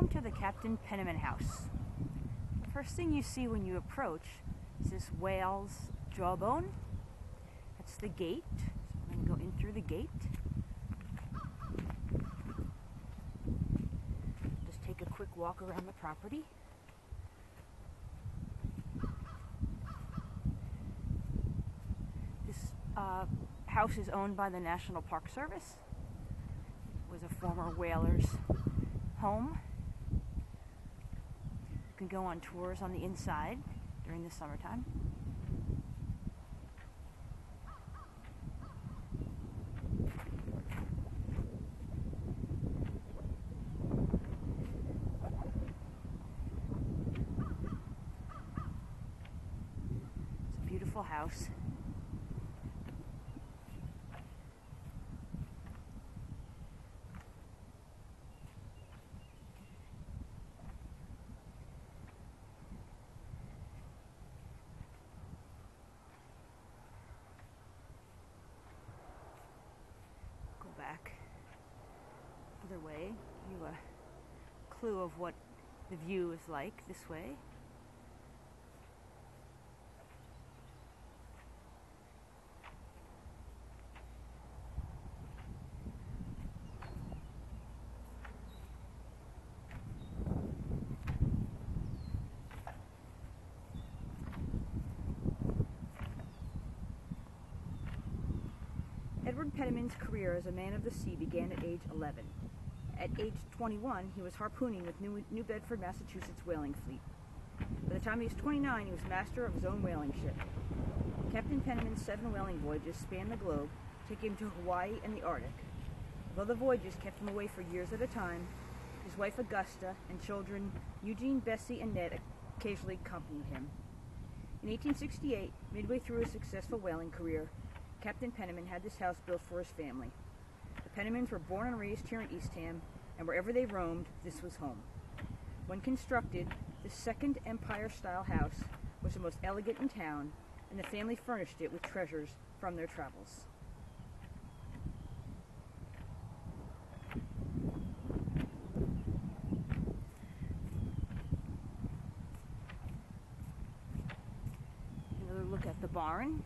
Welcome to the Captain Penniman house. The first thing you see when you approach is this whale's jawbone. That's the gate. So I'm going to go in through the gate. Just take a quick walk around the property. This house is owned by the National Park Service. It was a former whaler's home. You can go on tours on the inside during the summertime. It's a beautiful house. Other way, give you a clue of what the view is like this way. Edward Penniman's career as a man of the sea began at age 11. At age 21, he was harpooning with New Bedford, Massachusetts whaling fleet. By the time he was 29, he was master of his own whaling ship. Captain Penniman's 7 whaling voyages spanned the globe, taking him to Hawaii and the Arctic. Although the voyages kept him away for years at a time, his wife Augusta and children Eugene, Bessie, and Ned occasionally accompanied him. In 1868, midway through his successful whaling career, Captain Penniman had this house built for his family. The Pennimans were born and raised here in Eastham, and wherever they roamed, this was home. When constructed, the Second Empire style house was the most elegant in town, and the family furnished it with treasures from their travels. Another look at the barn.